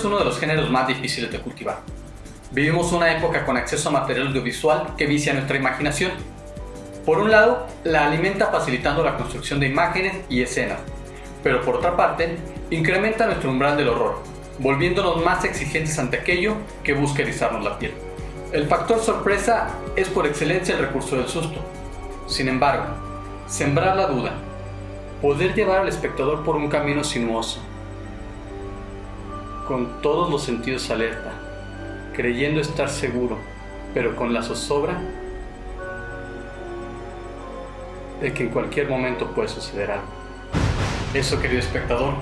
es uno de los géneros más difíciles de cultivar. Vivimos una época con acceso a material audiovisual que vicia nuestra imaginación. Por un lado, la alimenta facilitando la construcción de imágenes y escenas, pero por otra parte, incrementa nuestro umbral del horror, volviéndonos más exigentes ante aquello que busca erizarnos la piel. El factor sorpresa es por excelencia el recurso del susto. Sin embargo, sembrar la duda, poder llevar al espectador por un camino sinuoso, con todos los sentidos alerta, creyendo estar seguro, pero con la zozobra de que en cualquier momento puede suceder algo. Eso, querido espectador,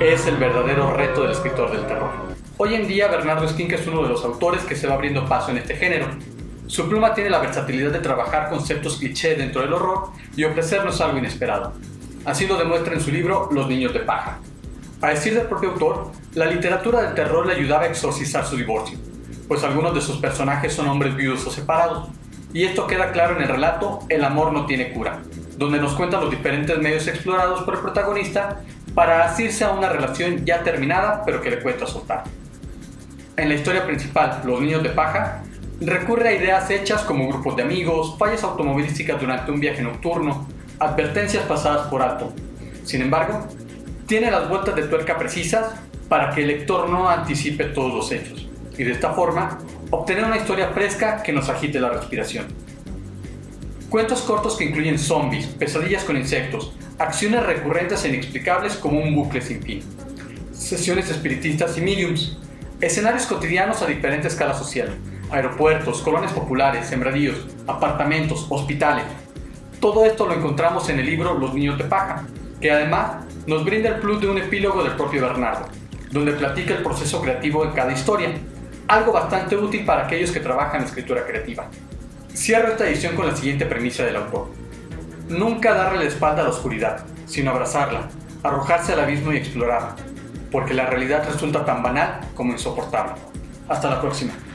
es el verdadero reto del escritor del terror. Hoy en día, Bernardo Esquinca es uno de los autores que se va abriendo paso en este género. Su pluma tiene la versatilidad de trabajar conceptos cliché dentro del horror y ofrecernos algo inesperado. Así lo demuestra en su libro Los Niños de Paja. A decir del propio autor, la literatura del terror le ayudaba a exorcizar su divorcio, pues algunos de sus personajes son hombres viudos o separados, y esto queda claro en el relato El amor no tiene cura, donde nos cuentan los diferentes medios explorados por el protagonista para asirse a una relación ya terminada pero que le cuesta soltar. En la historia principal, Los Niños de Paja, recurre a ideas hechas como grupos de amigos, fallas automovilísticas durante un viaje nocturno, advertencias pasadas por alto. Sin embargo, tiene las vueltas de tuerca precisas para que el lector no anticipe todos los hechos, y de esta forma obtener una historia fresca que nos agite la respiración. Cuentos cortos que incluyen zombies, pesadillas con insectos, acciones recurrentes e inexplicables como un bucle sin fin, sesiones espiritistas y mediums, escenarios cotidianos a diferente escala social, aeropuertos, colonias populares, sembradíos, apartamentos, hospitales. Todo esto lo encontramos en el libro Los Niños de Paja, que además nos brinda el plus de un epílogo del propio Bernardo, donde platica el proceso creativo en cada historia, algo bastante útil para aquellos que trabajan en escritura creativa. Cierro esta edición con la siguiente premisa del autor: nunca darle la espalda a la oscuridad, sino abrazarla, arrojarse al abismo y explorarla, porque la realidad resulta tan banal como insoportable. Hasta la próxima.